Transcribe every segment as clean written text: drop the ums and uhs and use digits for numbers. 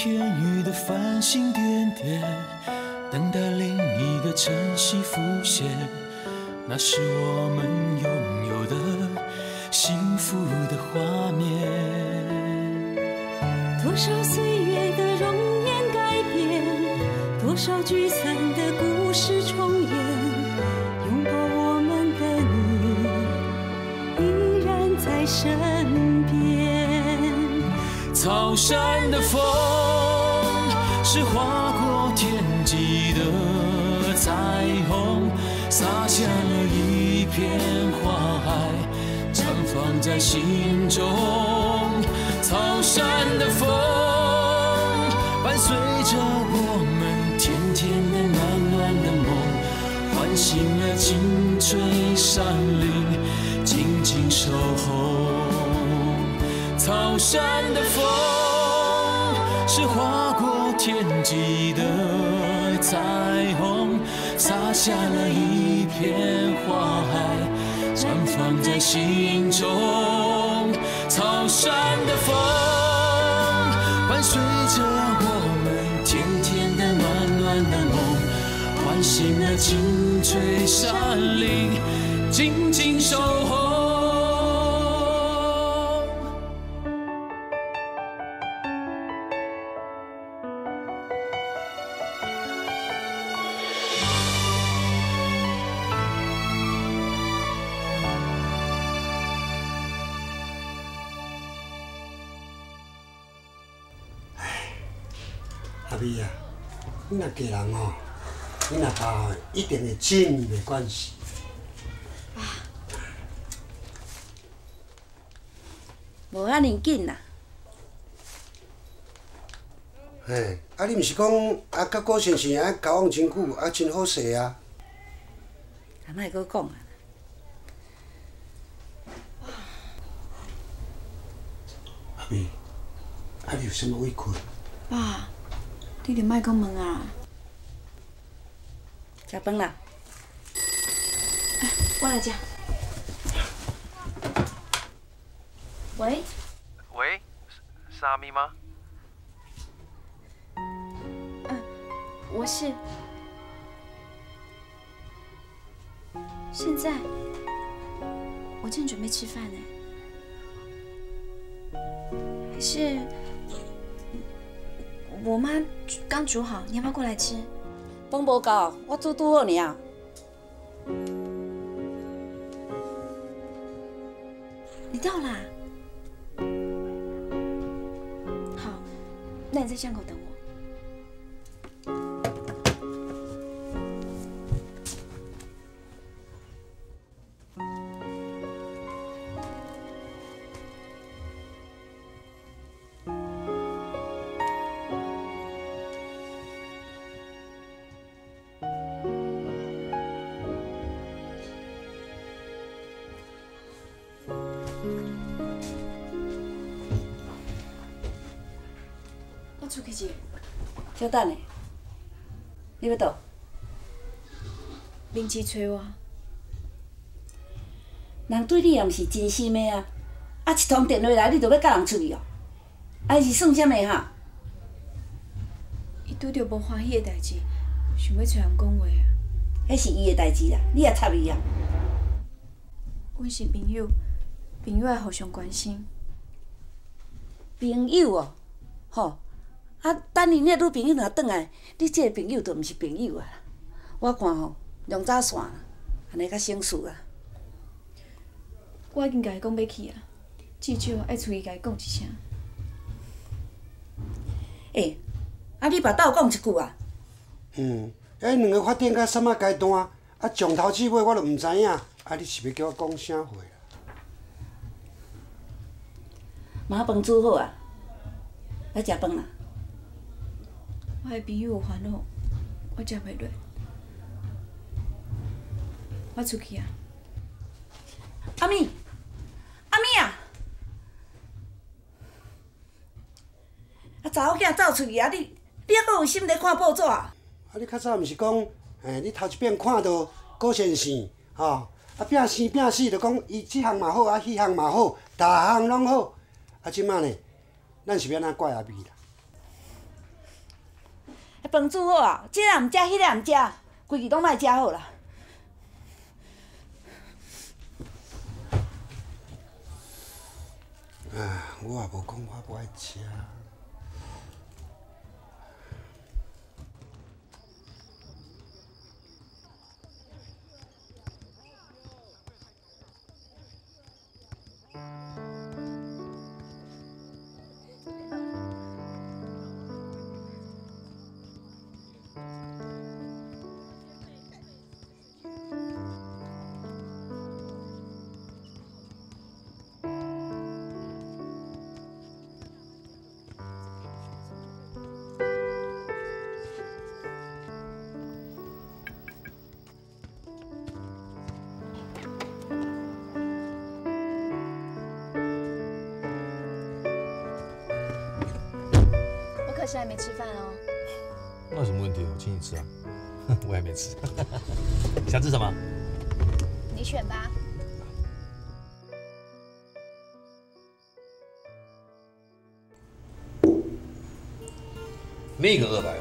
天宇的繁星点点，等待另一个晨曦浮现，那是我们拥有的幸福的画面。多少岁月的容颜改变，多少聚散的故事重演，拥抱我们的你依然在身边。草山的风是划过天际的彩虹，洒下了一片花海，绽放在心中。草山的风伴随着我们甜甜的暖暖的梦，唤醒了青翠山林，静静守候。草山的风是划过天际的彩虹，洒下了一片花海，绽放在心中。草山的风伴随着我们甜甜的暖暖的梦，唤醒了青翠山林，静静守候。阿美啊，你若嫁人哦，你若嫁哦，一定会真没关系。啊，无遐尼紧啦。嘿，啊你毋是讲啊，甲郭先生啊交往真久，啊真好势啊。啊，莫阁讲啊。阿美，啊你有啥物委屈？爸。 你就莫讲问啊！食饭啦！我来食。喂？喂，是阿咪吗？我是。现在，我正准备吃饭呢。还是。 我妈刚煮好，你要不要过来吃？饭无够，我煮拄好尔。你到啦？好，那你在巷口等我。出去一下，稍等下，你要倒？明志找我，人对你也毋是真心的啊！啊，一通电话来，你就要甲人出去哦，啊是算啥物哈？伊拄着无欢喜的代志，想要找人讲话啊。迄是伊的代志啦，你也插伊啊。阮是朋友，朋友爱互相关心。朋友哦，吼。 啊！等你那女朋友若转来，你这个朋友就毋是朋友啊！我看吼，弄早散，安尼较省事啊。我已经甲伊讲要去啊，至少爱出去甲伊讲一声。欸，啊你把倒讲一句啊？迄两个发展到什么阶段？啊，从头至尾我都毋知影。啊，你是要叫我讲啥话啦？妈，饭煮好啊，来食饭啦。 我的朋友有烦恼，我食袂落，我出去啊！阿咪，阿咪啊！啊，查某囝走出去啊！你还佫有心在看报纸啊？啊，你较早毋是讲，你头一遍看到郭先生吼，啊拼生拼死，就讲伊即项嘛好，啊迄项嘛好，逐项拢好。啊，即摆呢，咱是要哪怪阿咪啦？饭煮好啊，这个毋食，迄个毋食，规矩拢莫食好啦。啊，我也无讲我不爱食。 是还没吃饭哦，那有什么问题？我请你吃啊，我还没吃。想吃什么？你选吧。那个250，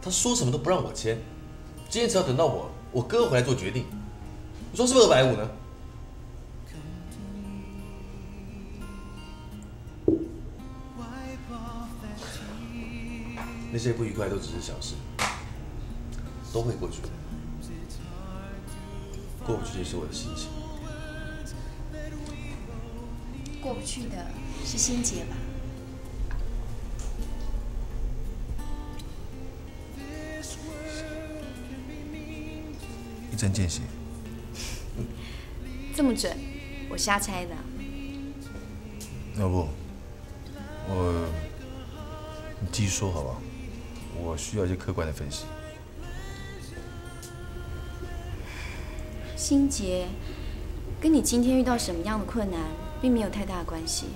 他说什么都不让我签，坚持要等到我哥回来做决定。你说是不是250呢？ 那些不愉快都只是小事，都会过去的。过不去就是我的心情。过不去的是心结吧？一针见血。这么准，我瞎猜的。要不，你继续说好不好？ 我需要一些客观的分析。心结跟你今天遇到什么样的困难并没有太大的关系，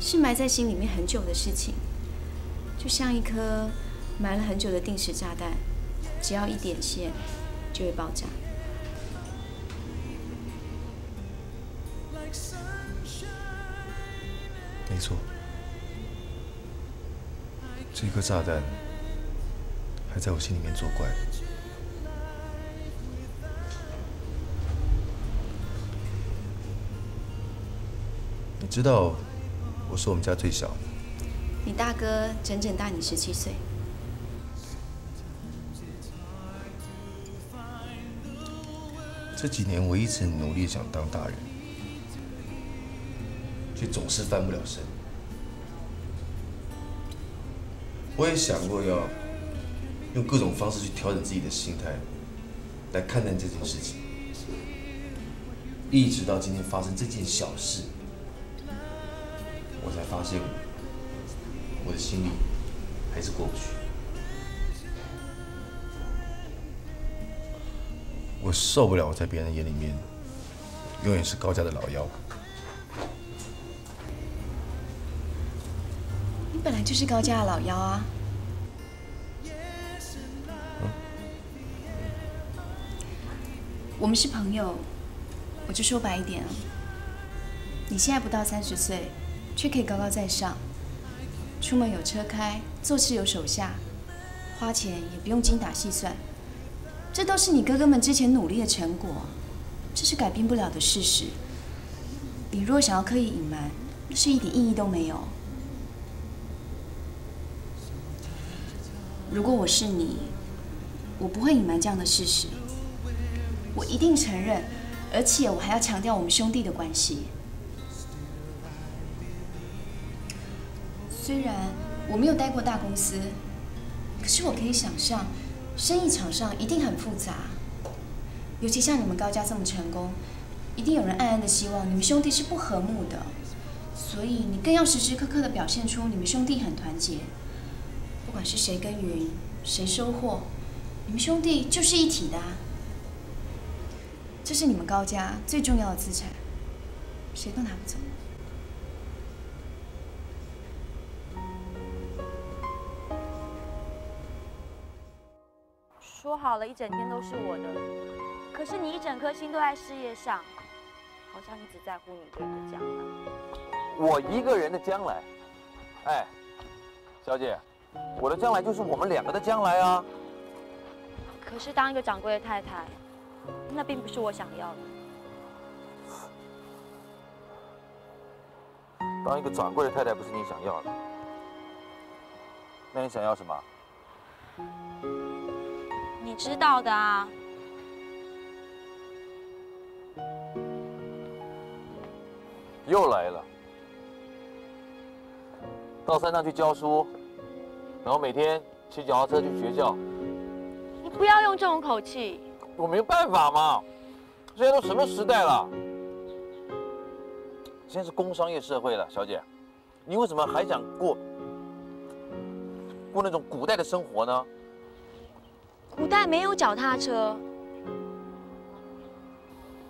是埋在心里面很久的事情，就像一颗埋了很久的定时炸弹，只要一点线就会爆炸。没错。 这颗炸弹还在我心里面作怪。你知道我是我们家最小的。你大哥整整大你17岁。这几年我一直努力想当大人，却总是翻不了身。 我也想过要用各种方式去调整自己的心态，来看待这件事情。一直到今天发生这件小事，我才发现我的心里还是过不去。我受不了我在别人眼里面永远是高家的老幺。你本来就是高家的老幺啊！我们是朋友，我就说白一点啊，你现在不到30岁，却可以高高在上，出门有车开，做事有手下，花钱也不用精打细算，这都是你哥哥们之前努力的成果，这是改变不了的事实。你若想要刻意隐瞒，那是一点意义都没有。 如果我是你，我不会隐瞒这样的事实，我一定承认，而且我还要强调我们兄弟的关系。虽然我没有待过大公司，可是我可以想象，生意场上一定很复杂，尤其像你们高家这么成功，一定有人暗暗的希望你们兄弟是不和睦的，所以你更要时时刻刻的表现出你们兄弟很团结。 不管是谁耕耘，谁收获，你们兄弟就是一体的啊！这是你们高家最重要的资产，谁都拿不走。说好了一整天都是我的，可是你一整颗心都在事业上，好像你只在乎你哥的将来。我一个人的将来，哎，小姐。我的将来就是我们两个的将来啊。可是当一个掌柜的太太，那并不是我想要的。当一个掌柜的太太不是你想要的，那你想要什么？你知道的啊。 又来了，到山上去教书，然后每天骑脚踏车去学校。你不要用这种口气。我没办法嘛，现在都什么时代了？现在是工商业社会了，小姐，你为什么还想过那种古代的生活呢？古代没有脚踏车。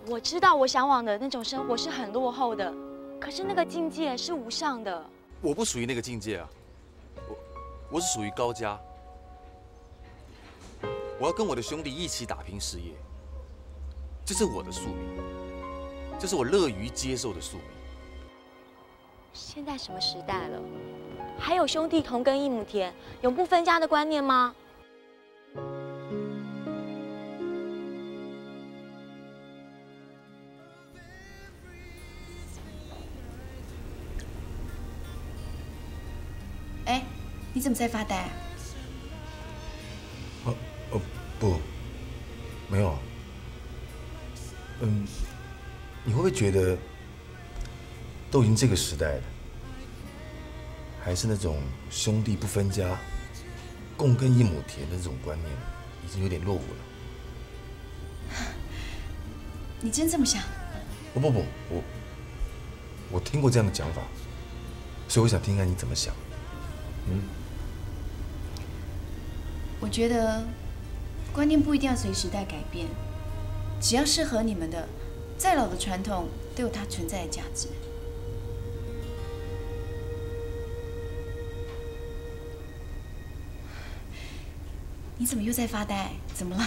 我知道我向往的那种生活是很落后的，可是那个境界是无上的。我不属于那个境界啊，我是属于高家。我要跟我的兄弟一起打拼事业，这是我的宿命，这是我乐于接受的宿命。现在什么时代了，还有兄弟同根一亩田、永不分家的观念吗？ 你怎么在发呆啊？不，没有。你会不会觉得，都已经这个时代了，还是那种兄弟不分家、共耕一亩田的这种观念，已经有点落伍了？你真这么想？不，我听过这样的讲法，所以我想听看你怎么想。我觉得观念不一定要随时代改变，只要适合你们的，再老的传统都有它存在的价值。你怎么又在发呆？怎么了？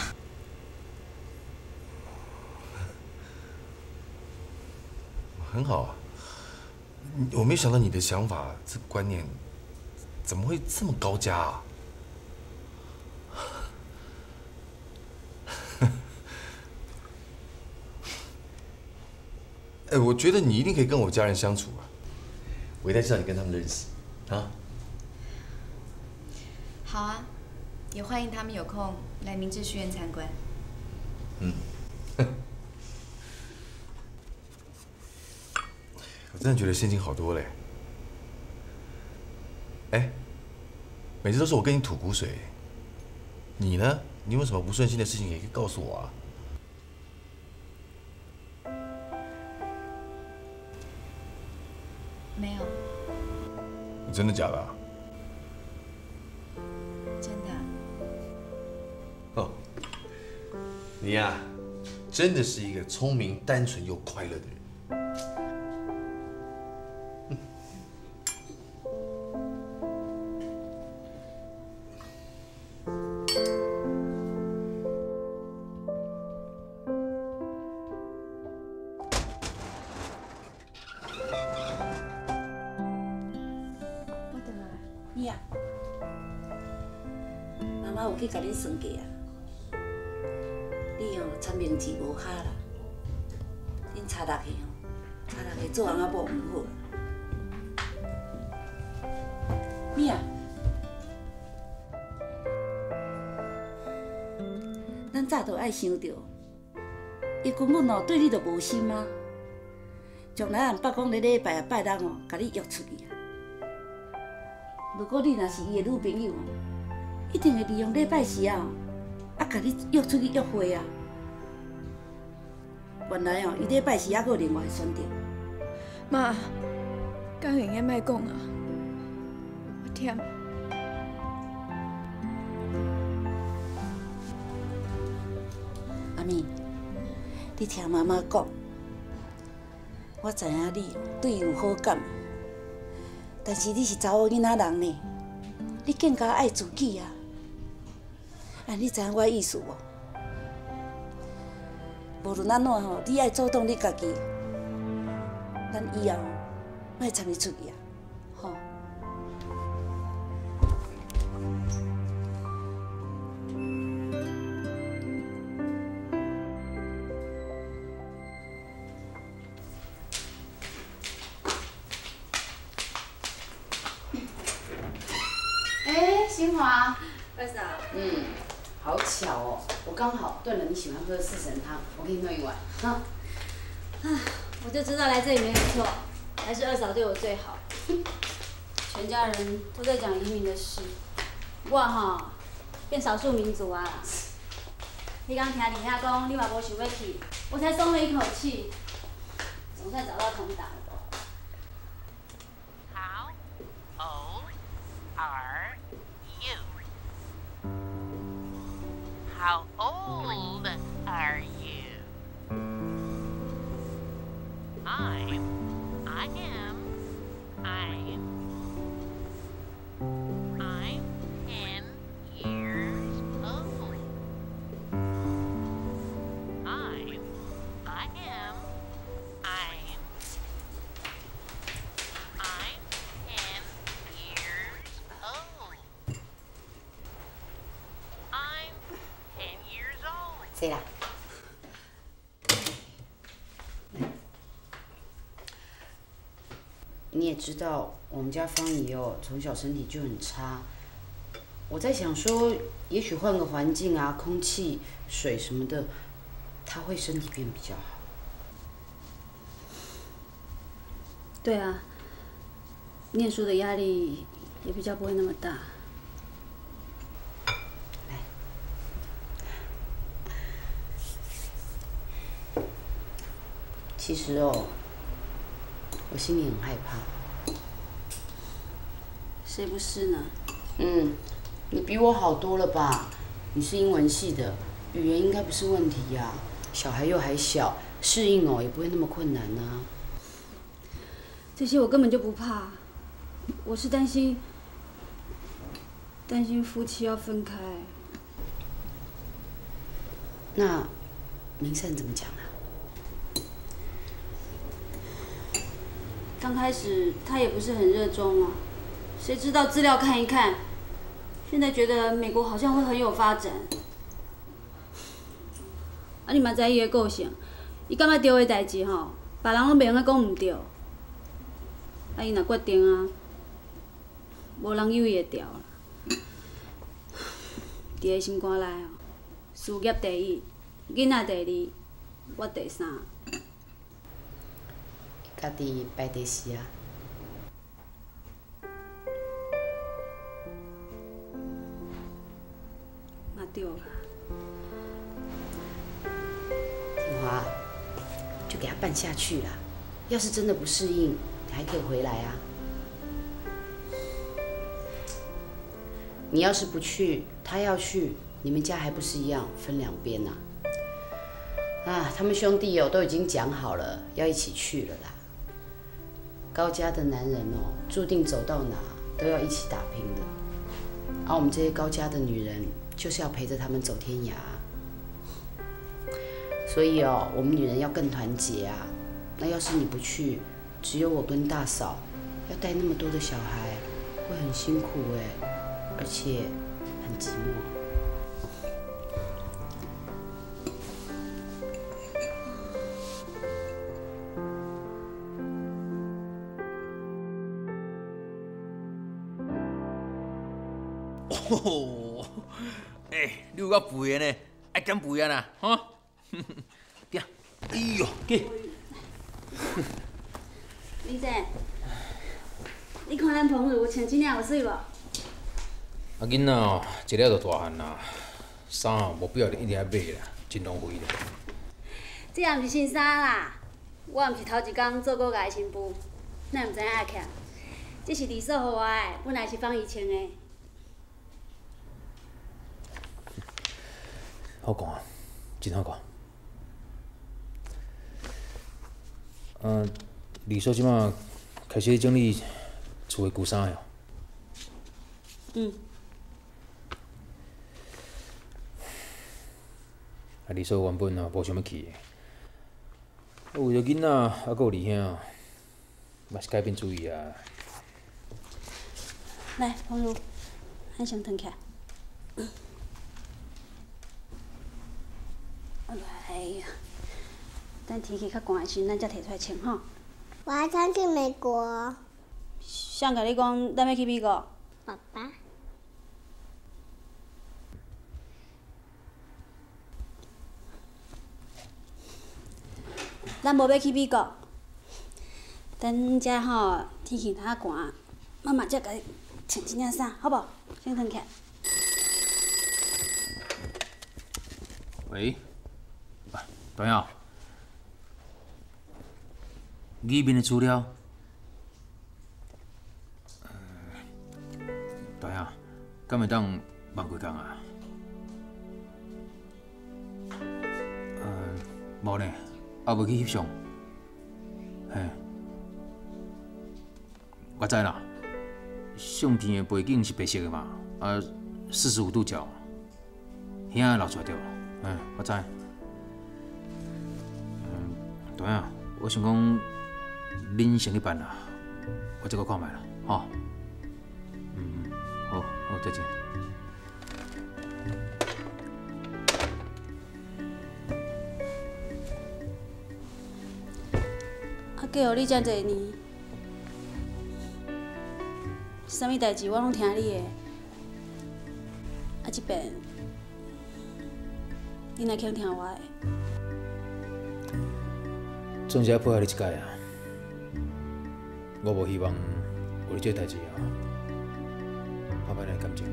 很好啊，我没想到你的想法，这个观念怎么会这么高家啊？ 哎，我觉得你一定可以跟我家人相处啊！我一定要介绍你跟他们认识，啊！好啊，也欢迎他们有空来明治书院参观。我真的觉得心情好多嘞。哎，每次都是我跟你吐苦水，你呢？你有什么不顺心的事情也可以告诉我啊！ 没有。你真的假的？真的。哦，你呀，真的是一个聪明、单纯又快乐的人。爱想到，伊根本哦对你就无心啊！从来按捌讲咧礼拜啊拜六哦，甲你约出去啊。如果你若是伊的女朋友哦，一定会利用礼拜时啊，啊甲你约出去约会啊。原来哦，伊礼拜时还佫有另外的选择。妈，敢用个莫讲啊，我忝。 你听妈妈讲，我知影你对伊有好感，但是你是查某囡仔人呢，你更加爱自己啊！啊，你知影我意思无？无论安怎吼，你爱主动你家己，咱以后莫掺伊出去啊，吼！吗？二嫂。嗯，好巧哦，我刚好炖了你喜欢喝的四神汤，我给你弄一碗。哈。啊，我就知道来这里没有错，还是二嫂对我最好。全家人都在讲移民的事，不过哈，变少数民族啊。你刚听你遐讲，你嘛无想要去，我才松了一口气，总算找到同党了。 Are you? How old are you? I'm 10 years old. Say that. 你也知道，我们家方姨哦，从小身体就很差。我在想说，也许换个环境啊，空气、水什么的，她会身体变比较好。对啊，念书的压力也比较不会那么大。 其实哦，我心里很害怕。谁不是呢？嗯，你比我好多了吧？你是英文系的，语言应该不是问题呀。小孩又还小，适应哦也不会那么困难啊。这些我根本就不怕，我是担心夫妻要分开。那明善怎么讲啊？ 刚开始他也不是很热衷啊，谁知道资料看一看，现在觉得美国好像会很有发展。啊，你嘛知伊个个性，伊感觉对个代志吼，别人拢袂用个讲唔对。啊，伊若决定啊，无人犹豫会掉啦。伫个心肝内哦，事业第一，囡仔第二，我第三。 家己排第四啊！嘛对啦，庭华，就给他办下去啦。要是真的不适应，你还可以回来啊。你要是不去，他要去，你们家还不是一样分两边呐？啊，他们兄弟哦，都已经讲好了，要一起去了啦。 高家的男人哦，注定走到哪都要一起打拼的，而我们这些高家的女人，就是要陪着他们走天涯。所以哦，我们女人要更团结啊！那要是你不去，只有我跟大嫂，要带那么多的小孩，会很辛苦哎，而且很寂寞。 哦，哎、欸，你有够肥的呢，爱减肥啊啦，哈、哦，呀，哎呦，给，林姐，你看咱彭如穿这领有水无？啊，囡仔哦，一了就大汉啦，衫哦无必要一定要买啦，真浪费啦。这也毋是新衫啦，我毋是头一天做过家新妇，咱毋知影阿强，这是李嫂给我的，本来是放伊穿的。 好讲啊，真好讲。李嫂即马开始整理厝的旧衫了。嗯。啊，李嫂原本啊无想要去的，为着囡仔啊，还有二兄，嘛是改变主意啊。来，彭如，咱先躺起来。哎呀，等天气较寒的时候，咱才摕出来穿吼。我还想去美国。谁甲你讲咱要去美国？爸爸。咱无要去美国。等遮吼天气太寒，妈妈再给穿一件衫，好不好？先穿起来。喂，朋友，里面的资料。 大爷，敢会当放几工啊？无呢，也未去翕相。嘿，我知啦，相片的背景是白色的嘛，啊，45度角，遐会流出来着。嗯，我知。嗯，大爷，我想讲，恁先去办啦，我再看卖啦，吼。 好，再见。啊，嫁予你遮侪年，啥物代志我拢听你的。啊，这边你若肯听我的，总是要配合你一届啊。我无希望有你这代志啊。 我的感情。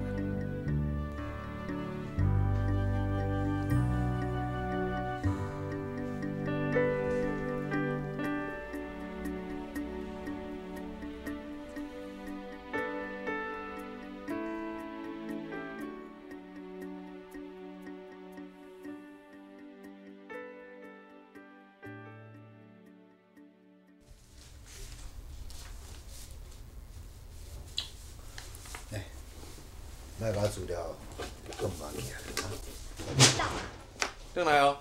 哎。 卖把资料更忙起来。邓来哦。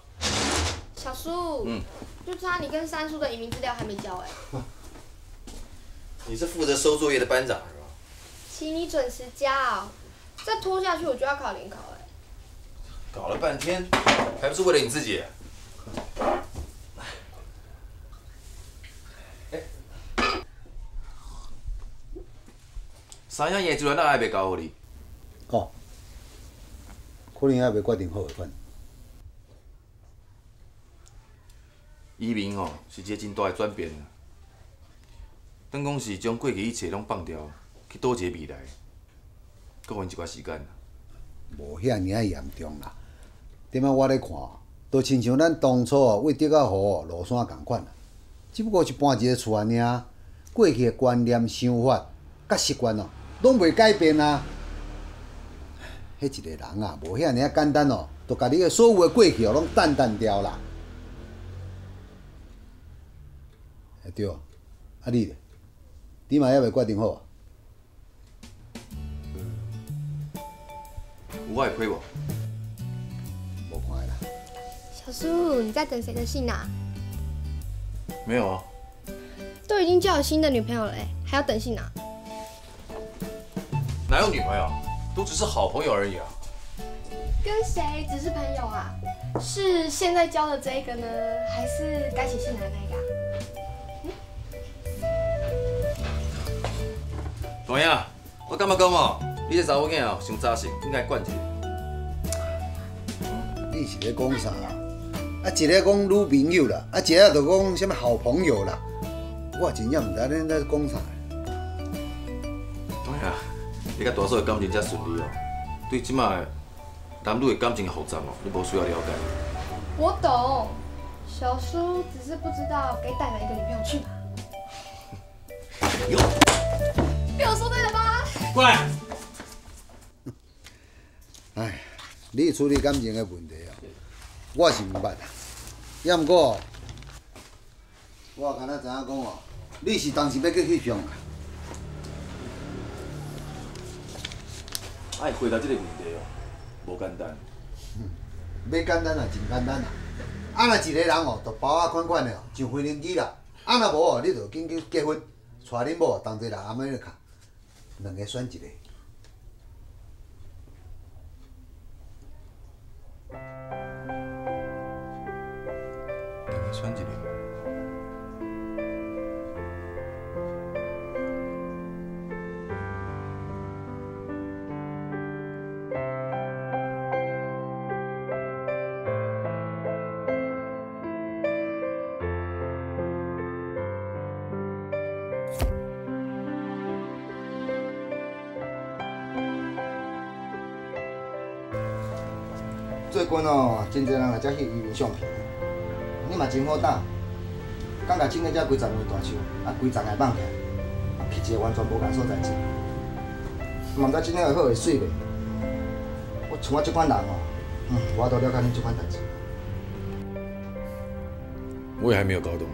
小叔，就差你跟三叔的移民资料还没交哎。你是负责收作业的班长是吧？请你准时交、哦，再拖下去我就要考联考哎。搞了半天，还不是为了你自己。哎，三样嘢做哪也袂交好你。 哦，可能还袂决定好个款。移民吼是一个真大个转变啊，等讲是将过去一切拢放掉，去倒一个未来，搁分一寡时间。无遐尔啊严重啦，点仔我咧看，都亲像咱当初哦为竹仔湖落山共款啦，只不过是搬一个厝安尼啊，过去个观念、想法、甲习惯哦，拢袂改变啊。 迄一个人啊，无遐尼啊简单哦，都甲你个所有个过去哦，拢淡淡掉啦。哎对哦，啊你咧，你嘛还袂决定好啊？有我会陪我。无看个啦。小叔，你在等谁的信啊？没有啊。都已经交了新的女朋友了，还要等信啊？哪有女朋友？ 都只是好朋友而已啊，跟谁只是朋友啊？是现在交的这个呢，还是该写信来的那个？怎么样？我感觉讲哦，你这查某囝哦，上早熟，应该管一下。你是咧讲啥啊？啊，一个讲女朋友啦，啊，一个就讲什么好朋友啦，我真正唔知恁在讲啥。 你甲大嫂的感情才顺利哦，对即卖男女的感情复杂哦，你无需要了解。我懂，小叔只是不知道该带哪一个女朋友去嘛。哟，被我说对了吧？过来。哎，你处理感情的问题哦，我是唔捌啦。也毋过，我敢若知影讲哦，你是当时要去翕相啊？ 爱回答这个问题哦，无简单。要简单啊，真简单啊。啊，若一个人哦，就包啊款款的哦，上婚姻期啦。啊，若无哦，你就紧去结婚，娶恁某同齐来阿妹来看，两个选一个。两个选一个。最近哦，真侪人来遮翕渔民相片，你嘛真好胆，敢甲种个遮几十年大树，啊几丛个放起，啊去一个完全无共所在种，嘛毋知真个会好会水袂？我像我即款人哦，我都了解恁即款代志。我也还没有搞懂，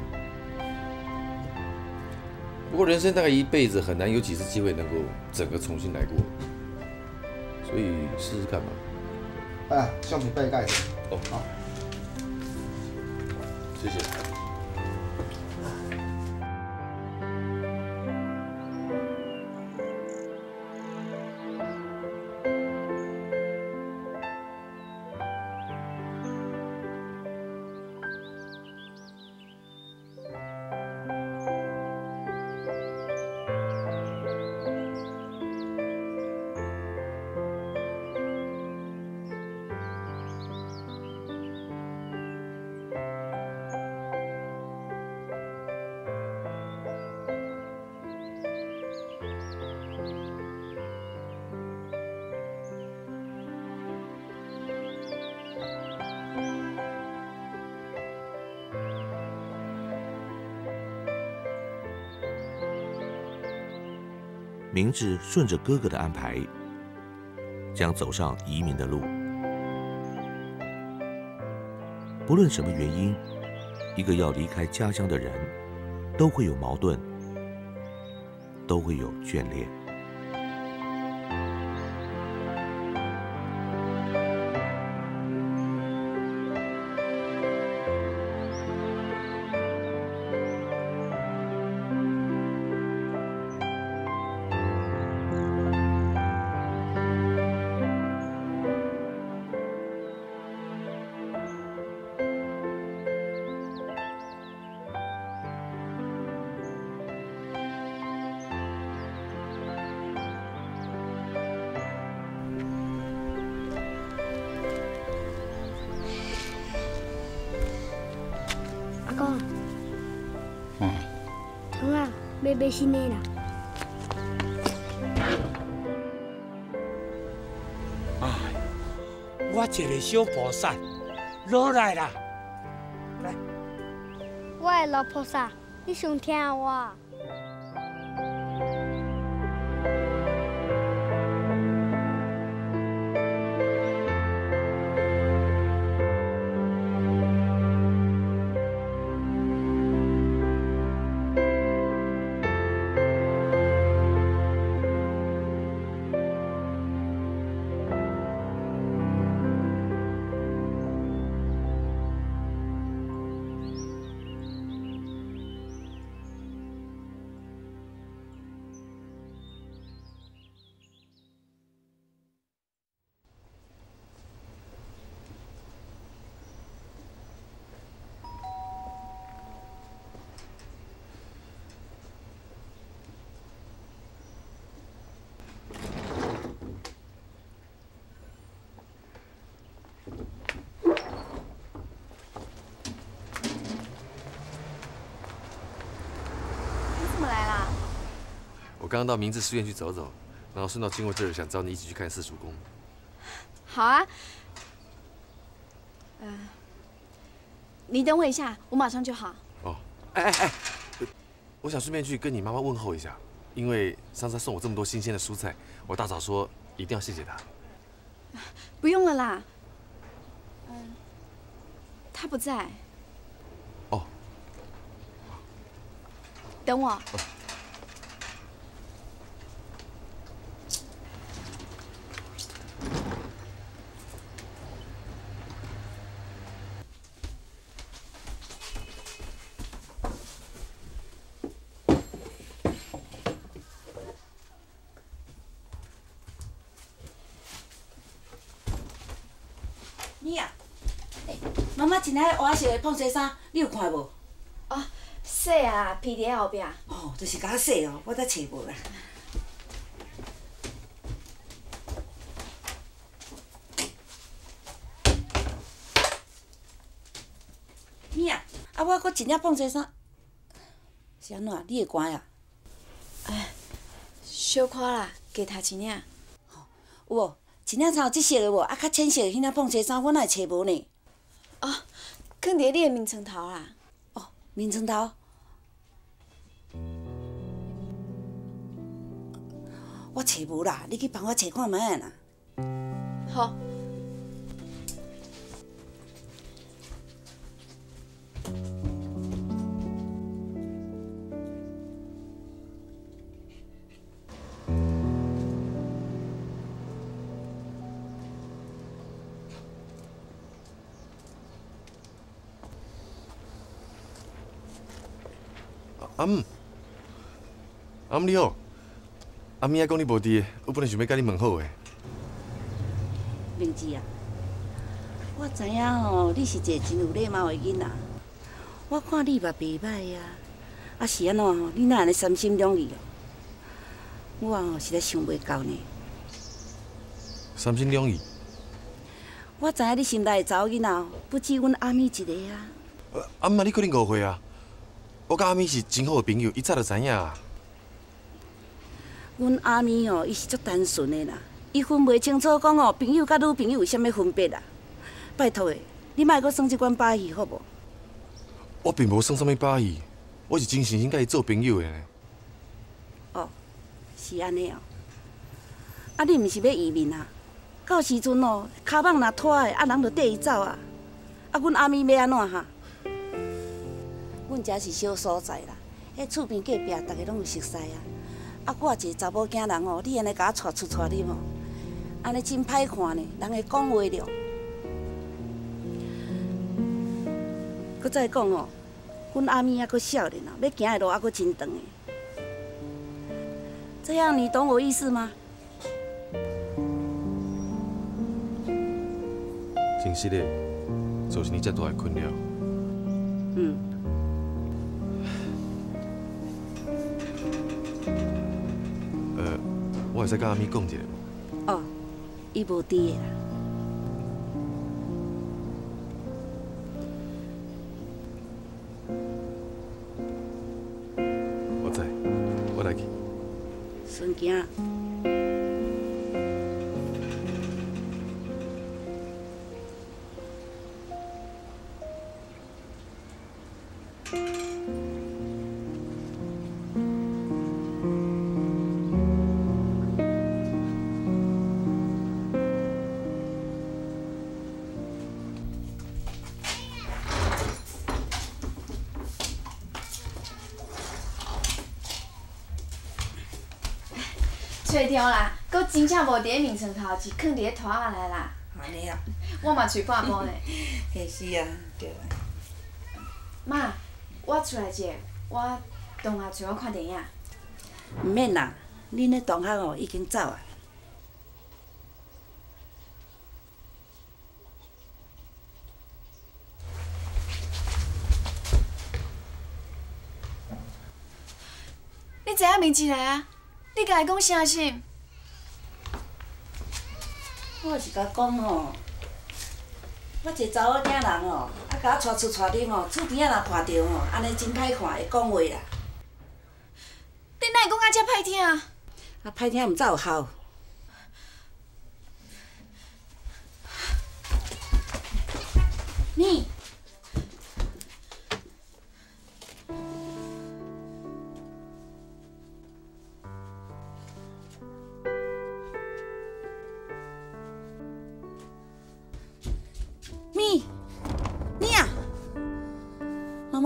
不过人生大概一辈子很难有几次机会能够整个重新来过，所以试试看吧。 哎，相片背盖子。哦，好，谢谢。明智顺着哥哥的安排，将走上移民的路。不论什么原因，一个要离开家乡的人，都会有矛盾，都会有眷恋。 买新的啦！哎，我一个小菩萨，落来啦！来，我的老菩萨，你上听我。 我刚刚到明治书院去走走，然后顺道经过这儿，想找你一起去看四叔公。好啊，你等我一下，我马上就好。哦，我想顺便去跟你妈妈问候一下，因为上次她送我这么多新鲜的蔬菜，我大嫂说一定要谢谢她。不用了啦，她不在。哦，等我。 今仔我洗的碰洗衫，你有看无？哦，洗啊，披在后壁。哦，就是甲我洗哦，我才找无啦。咪啊，啊我搁一领碰洗衫，是安怎？你会寒呀？哎，小可啦，加他一领。哦，有无？真正操即色的无，啊较浅色的，迄领碰车衫，我哪会揣无呢？哦，放伫你的眠床头啦。哦，眠床头。我揣无啦，你去帮我找看卖啦。好。 阿姆，阿姆你好。阿咪仔讲你无伫，我本来想要甲你问好诶。明志啊，我知影吼，你是一个真有礼貌诶囡仔。我看你嘛袂歹啊，啊是安怎吼？你哪安尼三心两意哦？我吼实在想袂到呢。三心两意？我知影你心内查某囡仔不止阮阿咪一个啊。阿姆，你可能误会啊。 我甲阿咪是真好的朋友，伊早就知影啊。阮阿咪哦，伊是足单纯的啦，伊分袂清楚讲哦，朋友甲女朋友有啥物分别啦。拜托诶，你莫阁耍即款把戏好无？我并无耍啥物把戏，我是真诚心甲伊做朋友诶。哦，是安尼哦。啊，你毋是要移民啊？到时阵哦，脚蠓若拖诶，啊人就缀伊走啊。啊，阮阿咪要安怎哈？ 阮遮是小所在啦，迄厝边隔壁，大家拢有熟识啊。啊，我一个查某囝人哦，你安尼甲我带出带入哦，安尼真歹看呢，人会讲话了。搁再讲哦，阮阿咪还佫少年啊，要行的路还佫真长的。这样你懂我意思吗？真实的，就是你遮大的困扰。嗯。 我会使甲阿咪讲一下无？哦，伊无伫个啦。我知，我来去。顺行。找着啦，搁真正无伫咧眠床头，是放伫咧拖仔内啦。安尼啊，我嘛找半晡呢。嘿是啊，对啊。妈，我出来者，我同学找我看电影。毋免啦，恁咧同学哦已经走啊。你知影名字来啊？ 你甲伊讲啥信？我是甲讲吼，我一个查某囝人哦，啊甲我带出带入吼，厝边仔若看到吼，安尼真歹看，会讲话啦。你哪会讲到遮歹听啊？啊，歹听毋才有效。你。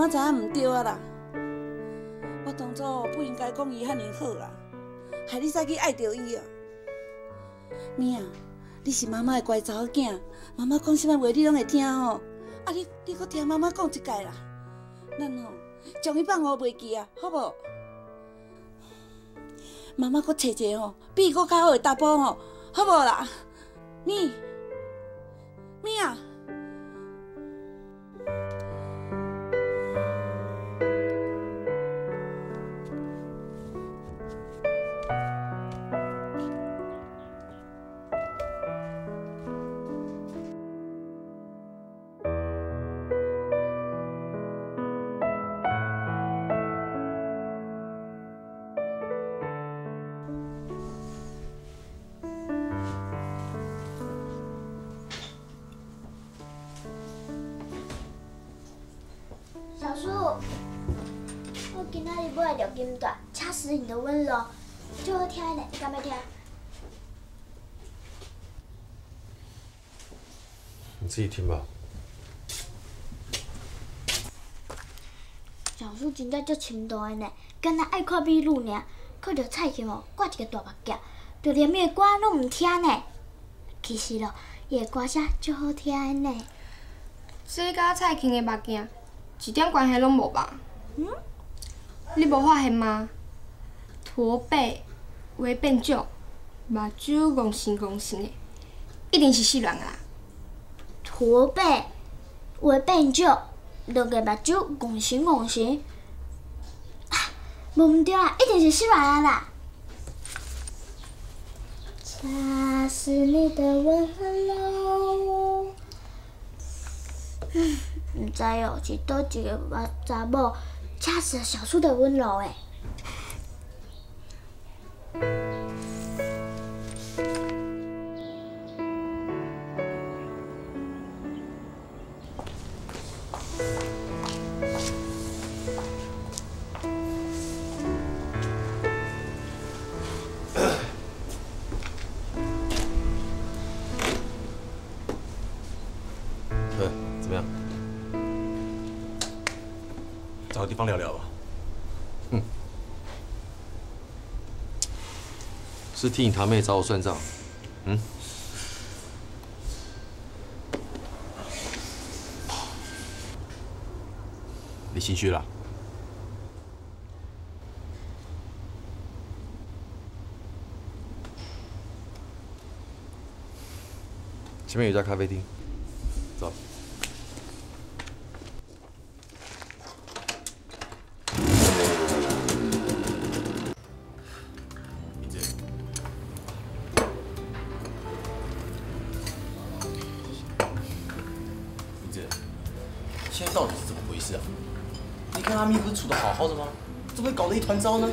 我知影唔对啊啦！我当初不应该讲伊遐尼好啦，害你再去爱着伊啊！咪啊，你是妈妈的乖查某囝，妈妈讲什么话你拢会听吼、喔。啊你搁听妈妈讲一届啦，咱吼将伊放下袂记啊，好无？妈妈搁找一个吼比伊搁较好的查甫吼，好无啦？咪咪啊！今仔日买着金带，恰似你的温柔，就好听呢，敢要听？你自己听吧。小叔真正足深度的呢，敢若爱看美女尔，看着蔡琴哦，挂一个大目镜，就连伊的歌拢唔听呢。其实咯，伊的歌声足好听的呢。这甲蔡琴的目镜一点关系拢无吧？ 嗯，你无发现吗？驼背、话变少，目睭怣神怣神的，一定是死人啊！驼背、话变少，两个目睭怣神怣神，啊，无毋对啦，一定是死人啊啦！恰似你的温柔，毋知哦，是倒一个目查某。 恰似小叔的温柔哎！对，怎么样？ 找个地方聊聊吧。嗯，是替你堂妹找我算账。嗯。你心虚了？前面有家咖啡厅，走。 糟呢？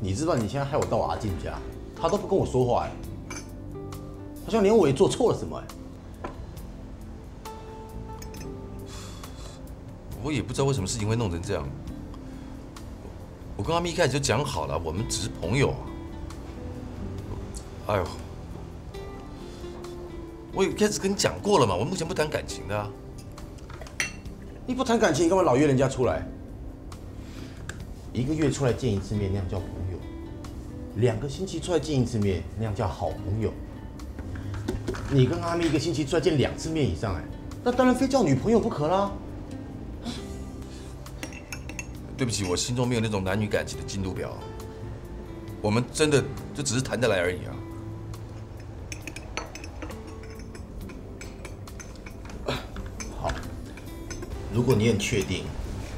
你知道你现在害我到我阿静家，他都不跟我说话哎，好像连我也做错了什么哎。我也不知道为什么事情会弄成这样。我跟阿咪一开始就讲好了，我们只是朋友啊。哎呦，我也开始跟你讲过了嘛，我目前不谈感情的啊。你不谈感情，你干嘛老约人家出来？ 一个月出来见一次面，那样叫朋友；两个星期出来见一次面，那样叫好朋友。你跟阿咪一个星期出来见两次面以上，哎，那当然非叫女朋友不可啦。对不起，我心中没有那种男女感情的进度表，我们真的就只是谈得来而已啊。好，如果你很确定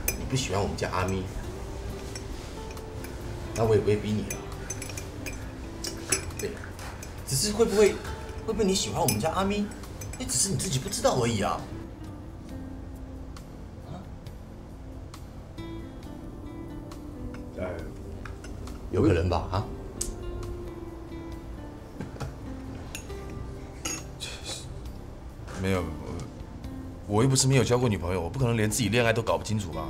你不喜欢我们家阿咪。 那我也不会逼你了，对，只是会不会你喜欢我们家阿咪，那只是你自己不知道而已啊。有可能吧？啊？没有，我又不是没有交过女朋友，我不可能连自己恋爱都搞不清楚吧？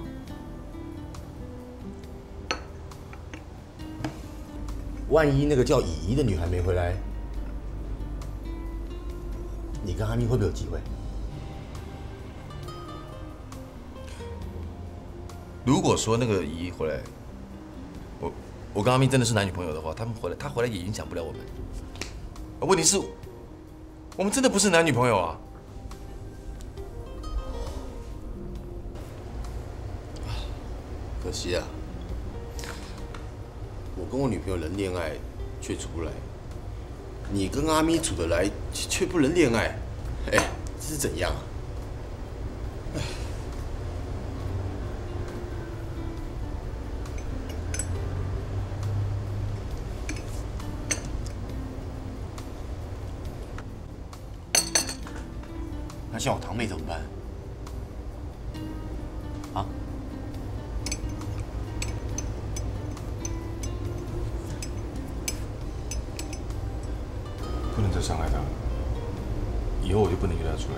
万一那个叫乙怡的女孩没回来，你跟阿咪会不会有机会？如果说那个乙怡回来，我跟阿咪真的是男女朋友的话，她回来也影响不了我们。问题是，我们真的不是男女朋友啊！可惜啊。 我跟我女朋友能恋爱，却处不来；你跟阿咪处得来，却不能恋爱，哎，这是怎样啊？那像我堂妹怎么办？ 伤害他，以后我就不能约他出来。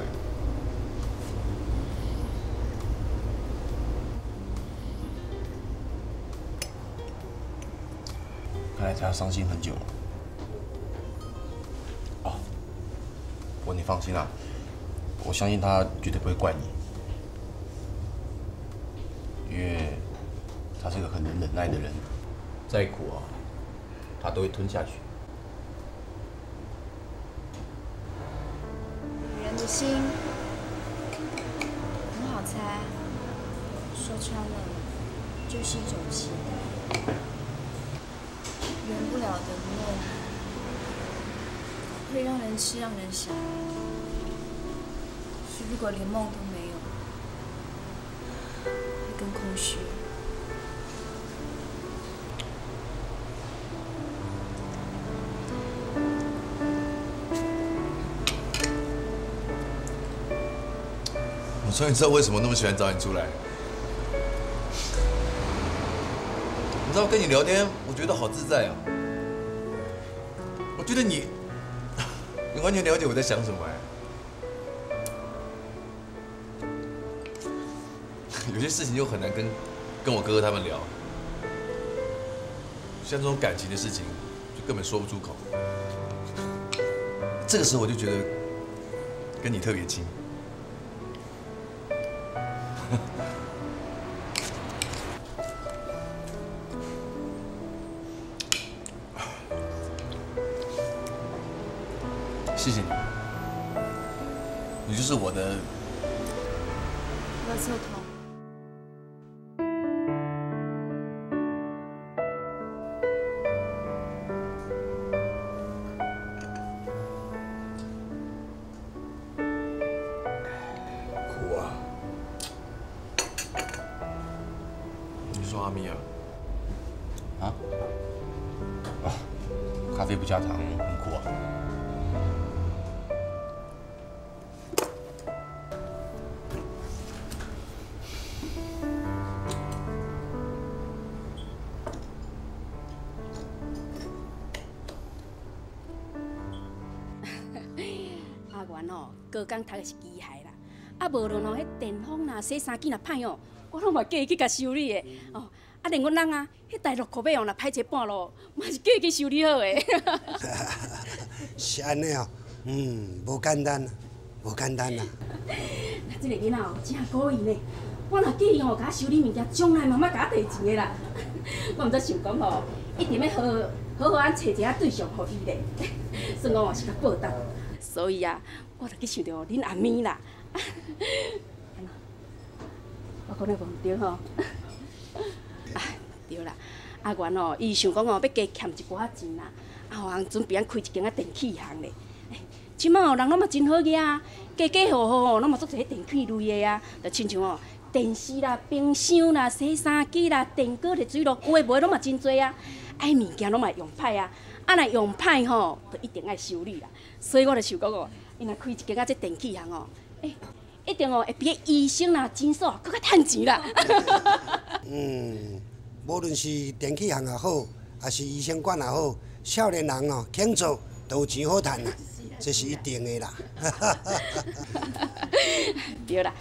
他在家伤心很久了。哦，我你放心啦，我相信他绝对不会怪你，因为他是个很能忍耐的人，再苦啊，他都会吞下去。女人的心很好猜，说穿了就是一种期待。 圆不了的梦，会让人痴，让人傻。是如果连梦都没有，会更空虚。我终于知道为什么那么喜欢找你出来。 你知道跟你聊天，我觉得好自在啊！我觉得你完全了解我在想什么哎。有些事情就很难跟我哥哥他们聊，像这种感情的事情，就根本说不出口。这个时候我就觉得跟你特别亲。 谢谢你，你就是我的垃圾桶。 高工读的是机械啦，啊无论哦，迄电风啦、洗衫机啦歹哦，我拢嘛叫伊去甲修理的哦。啊连阮人啊，迄台落口尾哦，若歹一半咯，嘛是叫伊去修理好诶。是安尼哦，无简单，无简单啦。那这个囡仔哦，真故意呢。我若叫伊哦，甲修理物件，从来嘛莫甲我提钱的啦。我毋知想讲哦，一定要好好安找一个对象互伊咧，算讲哦是甲报答。所以啊。 我就去想到恁阿咪啦，我讲得无对吼，哎，对啦，阿元哦，伊想讲哦，要加欠一寡钱啦，啊，有人准备开一间啊电器行咧，即摆哦人拢嘛真好个啊，家家户户哦，拢嘛做一个电器类个啊，就亲像哦电视啦、冰箱啦、洗衫机啦、电锅、热水炉，有诶无诶拢嘛真多啊，哎，物件拢嘛用歹啊，啊若用歹吼，就一定爱修理啦，所以我就想讲哦。 伊若开一间啊，这电器行哦，一定哦会比医生啦、诊所更较趁钱啦。无论是电器行也好，还是医生馆也好，少年人哦，肯做都有钱好趁啦，这是一定的啦。对啦，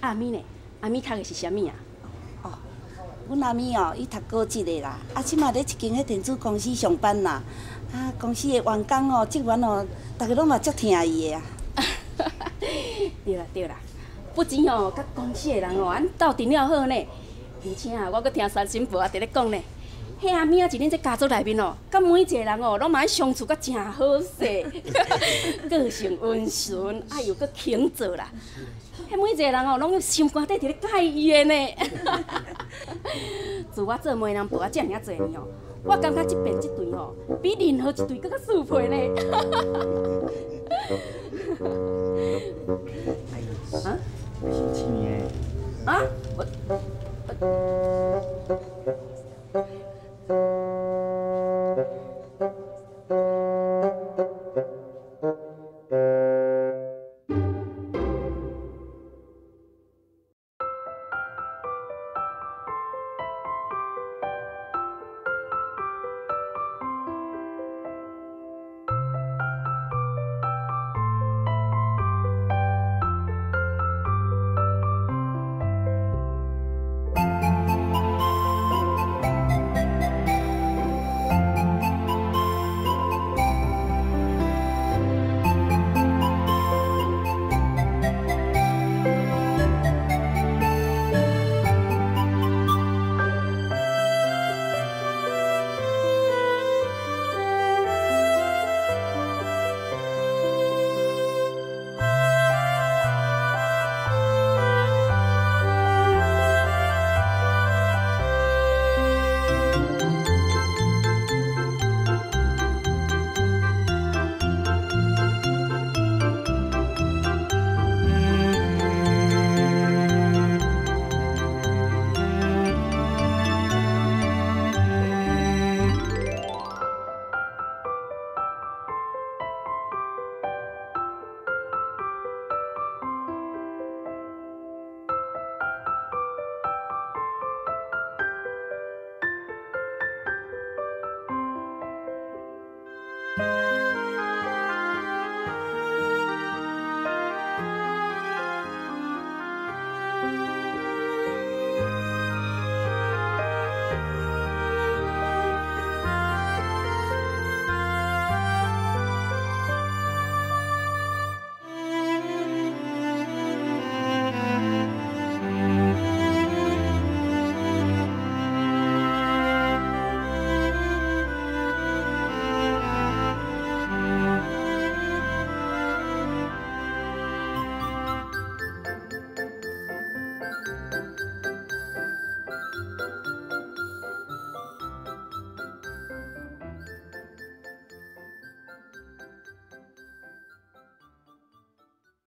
阿咪呢？阿咪读的是啥物啊？哦，阮阿咪哦，伊读高职的啦，啊，即嘛咧一间迄电子公司上班啦。 啊，公司的员工哦，职员哦，大家拢嘛足疼伊的啊。对啦对啦，不止哦，甲公司的人哦，俺斗阵了好呢。而且啊，我阁听三婶婆啊伫咧讲呢，迄阿明啊，是恁这家族内面哦，甲每一个人哦，拢嘛相处甲真好势，个性温顺，啊又阁肯做啦。迄每一个人哦，拢心肝底伫咧介意的呢。自我做媒人婆啊，遮尔啊侪年哦。 我感觉这边这队哦，比任何一队更加舒服呢。啊？啊？我。